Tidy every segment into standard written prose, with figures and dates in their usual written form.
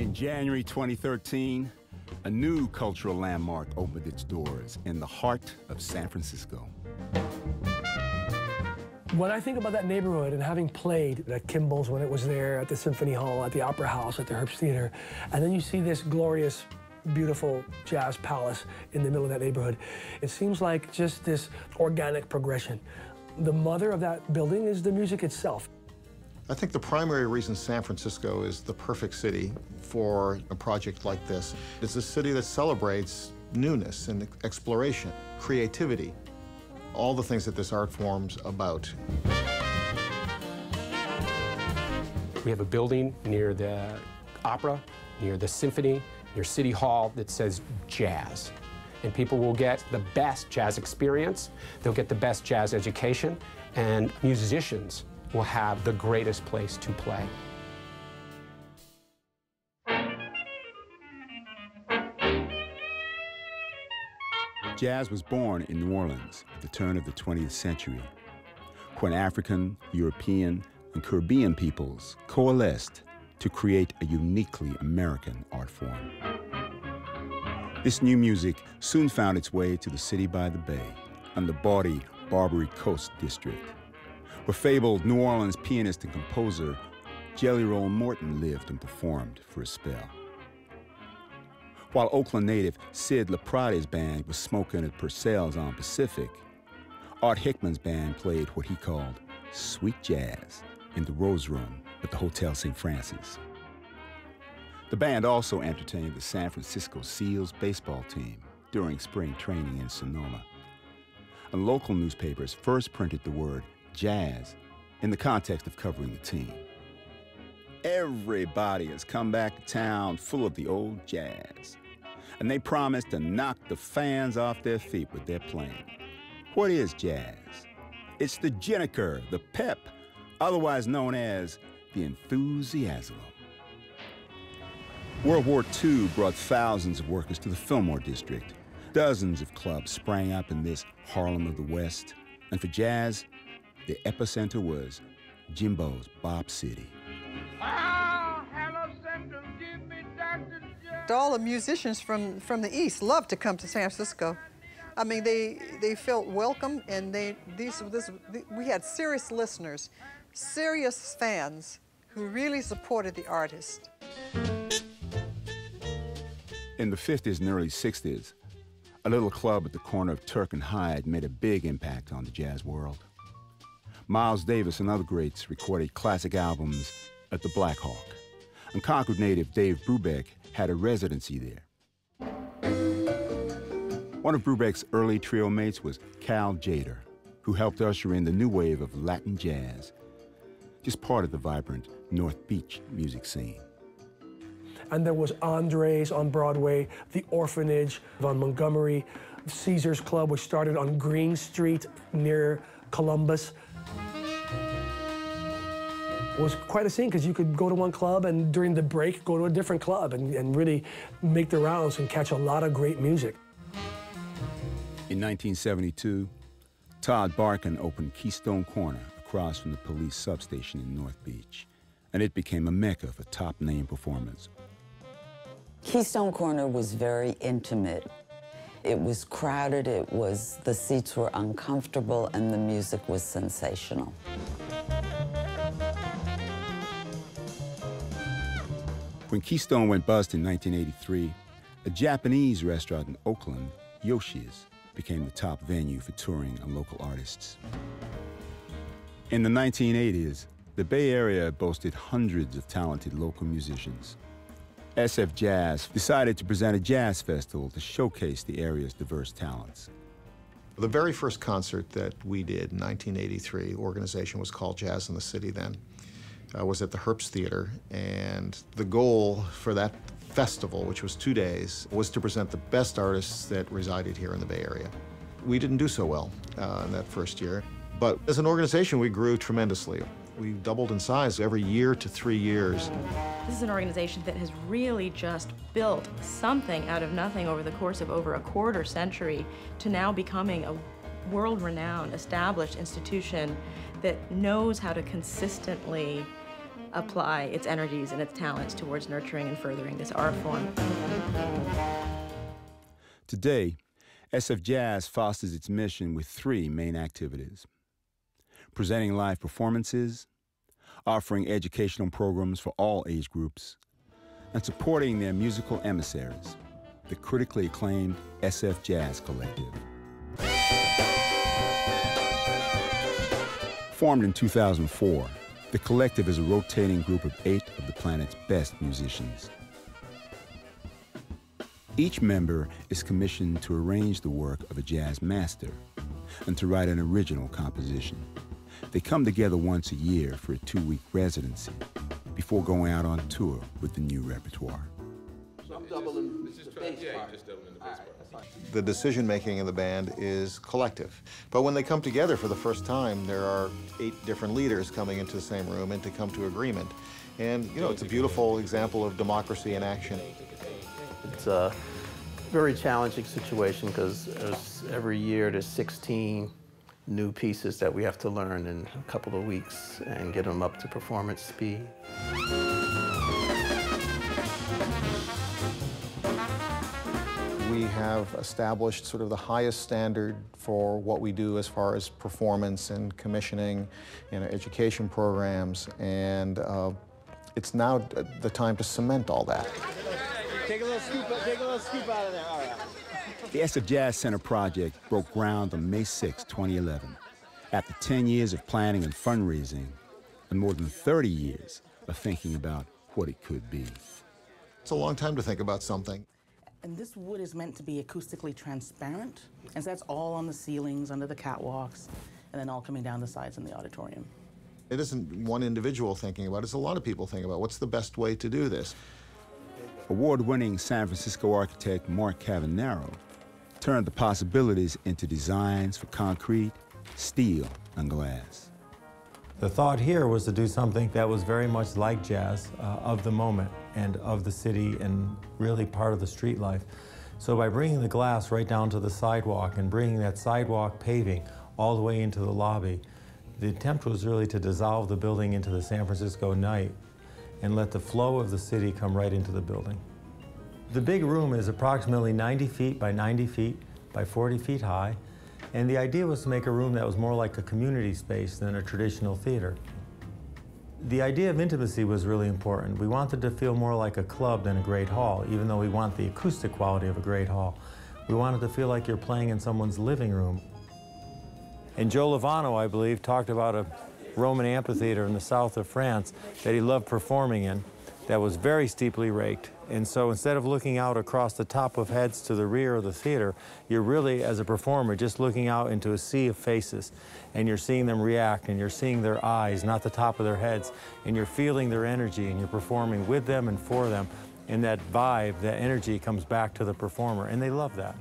In January 2013, a new cultural landmark opened its doors in the heart of San Francisco. When I think about that neighborhood and having played at Kimball's when it was there, at the Symphony Hall, at the Opera House, at the Herbst Theater, and then you see this glorious, beautiful jazz palace in the middle of that neighborhood, it seems like just this organic progression. The mother of that building is the music itself. I think the primary reason San Francisco is the perfect city for a project like this is a city that celebrates newness and exploration, creativity, all the things that this art form's about. We have a building near the opera, near the symphony, near City Hall that says jazz. And people will get the best jazz experience, they'll get the best jazz education, and musicians will have the greatest place to play. Jazz was born in New Orleans at the turn of the 20th century, when African, European, and Caribbean peoples coalesced to create a uniquely American art form. This new music soon found its way to the city by the bay and the bawdy Barbary Coast district, where fabled New Orleans pianist and composer Jelly Roll Morton lived and performed for a spell. While Oakland native Sid LaPrade's band was smoking at Purcell's on Pacific, Art Hickman's band played what he called sweet jazz in the Rose Room at the Hotel St. Francis. The band also entertained the San Francisco Seals baseball team during spring training in Sonoma. A local newspapers first printed the word jazz in the context of covering the team. Everybody has come back to town full of the old jazz, and they promise to knock the fans off their feet with their playing. What is jazz? It's the jinnicker, the pep, otherwise known as the enthusiasm. World War II brought thousands of workers to the Fillmore District. Dozens of clubs sprang up in this Harlem of the West, and for jazz, the epicenter was Jimbo's Bob City. All the musicians from the East loved to come to San Francisco. I mean, they felt welcome, and we had serious listeners, serious fans who really supported the artist. In the 50s and early 60s, a little club at the corner of Turk and Hyde made a big impact on the jazz world. Miles Davis and other greats recorded classic albums at the Blackhawk, and Concord native Dave Brubeck had a residency there. One of Brubeck's early trio mates was Cal Jader, who helped usher in the new wave of Latin jazz, just part of the vibrant North Beach music scene. And there was Andres on Broadway, The Orphanage, Von Montgomery, Caesars Club, which started on Green Street near Columbus. It was quite a scene because you could go to one club and during the break go to a different club and really make the rounds and catch a lot of great music. In 1972, Todd Barkin opened Keystone Korner across from the police substation in North Beach, and it became a mecca for top-name performers. Keystone Korner was very intimate. It was crowded, the seats were uncomfortable, and the music was sensational. When Keystone went bust in 1983, a Japanese restaurant in Oakland, Yoshi's, became the top venue for touring and local artists. In the 1980s, the Bay Area boasted hundreds of talented local musicians. SF Jazz decided to present a jazz festival to showcase the area's diverse talents. The very first concert that we did in 1983, the organization was called Jazz in the City then. Was at the Herbst Theater, and the goal for that festival, which was 2 days, was to present the best artists that resided here in the Bay Area. We didn't do so well in that first year, but as an organization, we grew tremendously. We doubled in size every year to 3 years. This is an organization that has really just built something out of nothing over the course of over a quarter century to now becoming a world-renowned, established institution that knows how to consistently apply its energies and its talents towards nurturing and furthering this art form. Today, SF Jazz fosters its mission with three main activities: presenting live performances, offering educational programs for all age groups, and supporting their musical emissaries, the critically acclaimed SF Jazz Collective. Formed in 2004, the collective is a rotating group of 8 of the planet's best musicians. Each member is commissioned to arrange the work of a jazz master and to write an original composition. They come together once a year for a 2-week residency before going out on tour with the new repertoire. So I'm doubling the bass part. Just doubling the bass part. The decision-making in the band is collective. But when they come together for the first time, there are 8 different leaders coming into the same room and to come to agreement. And, you know, it's a beautiful example of democracy in action. It's a very challenging situation because every year there's 16 new pieces that we have to learn in a couple of weeks and get them up to performance speed. We have established sort of the highest standard for what we do as far as performance and commissioning and education programs, and it's now the time to cement all that. Take a little scoop out of there, all right. The SF Jazz Center project broke ground on May 6, 2011, after 10 years of planning and fundraising and more than 30 years of thinking about what it could be. It's a long time to think about something. And this wood is meant to be acoustically transparent, and so that's all on the ceilings, under the catwalks, and then all coming down the sides in the auditorium. It isn't one individual thinking about it, it's a lot of people thinking about what's the best way to do this. Award-winning San Francisco architect Mark Cavegnero turned the possibilities into designs for concrete, steel, and glass. The thought here was to do something that was very much like jazz, of the moment and of the city and really part of the street life. So by bringing the glass right down to the sidewalk and bringing that sidewalk paving all the way into the lobby, the attempt was really to dissolve the building into the San Francisco night and let the flow of the city come right into the building. The big room is approximately 90 feet by 90 feet by 40 feet high, and the idea was to make a room that was more like a community space than a traditional theater. The idea of intimacy was really important. We wanted to feel more like a club than a great hall, even though we want the acoustic quality of a great hall. We wanted to feel like you're playing in someone's living room. And Joe Lovano, I believe, talked about a Roman amphitheater in the south of France that he loved performing in, that was very steeply raked. And so instead of looking out across the top of heads to the rear of the theater, you're really, as a performer, just looking out into a sea of faces, and you're seeing them react, and you're seeing their eyes, not the top of their heads, and you're feeling their energy, and you're performing with them and for them, and that vibe, that energy comes back to the performer, and they love that.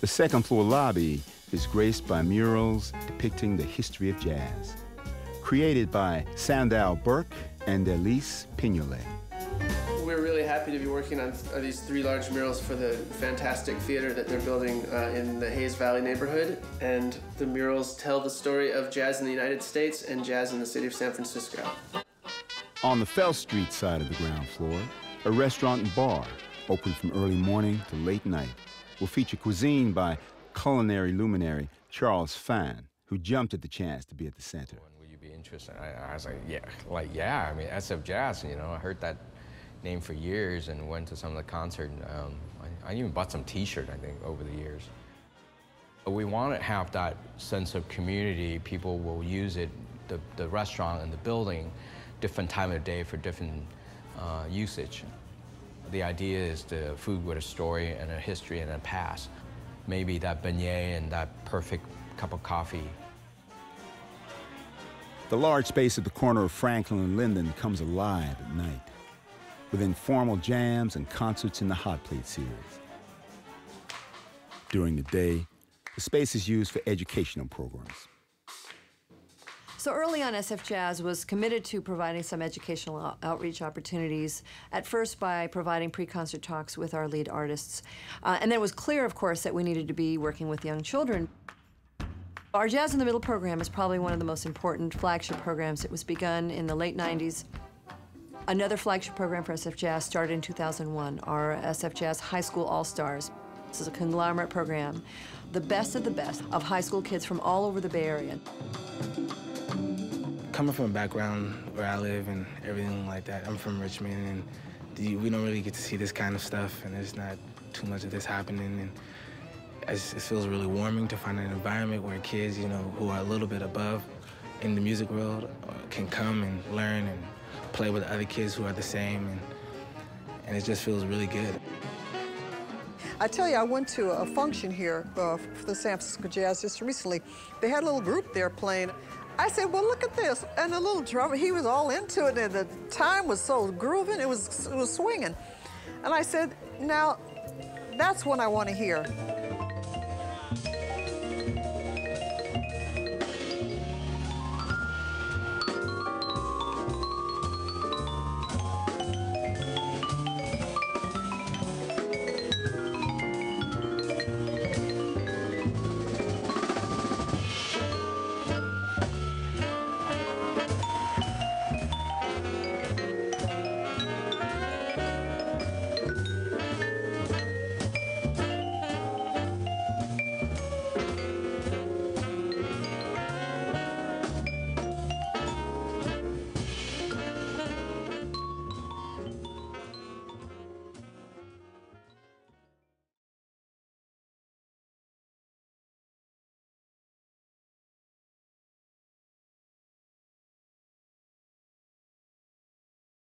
The second floor lobby is graced by murals depicting the history of jazz, created by Sandow Burke and Elise Pignolet. We're really happy to be working on these 3 large murals for the fantastic theater that they're building in the Hayes Valley neighborhood. And the murals tell the story of jazz in the United States and jazz in the city of San Francisco. On the Fell Street side of the ground floor, a restaurant and bar, open from early morning to late night, will feature cuisine by culinary luminary Charles Phan, who jumped at the chance to be at the center. Will you be interested? I was like, yeah, I mean, SF Jazz, you know, I heard that name for years and went to some of the concert. And, I even bought some T-shirt, I think, over the years. But we want to have that sense of community. People will use it, the restaurant and the building, different time of day for different usage. The idea is the food with a story and a history and a past. Maybe that beignet and that perfect cup of coffee. The large space at the corner of Franklin and Linden comes alive at night, with informal jams and concerts in the Hot Plate Series. During the day, the space is used for educational programs. So early on, SF Jazz was committed to providing some educational outreach opportunities, at first by providing pre-concert talks with our lead artists. And then it was clear, of course, that we needed to be working with young children. Our Jazz in the Middle program is probably one of the most important flagship programs. It was begun in the late 90s. Another flagship program for SF Jazz started in 2001, our SF Jazz High School All-Stars. This is a conglomerate program, the best of high school kids from all over the Bay Area. Coming from a background where I live and everything like that, I'm from Richmond, and we don't really get to see this kind of stuff, and there's not too much of this happening. And it feels really warming to find an environment where kids, you know, who are a little bit above in the music world can come and learn and play with other kids who are the same, and it just feels really good. I tell you, I went to a function here for the San Francisco Jazz just recently. They had a little group there playing. I said, well, look at this. And the little drummer, he was all into it, and the time was so grooving, it was swinging. And I said, now, that's what I want to hear.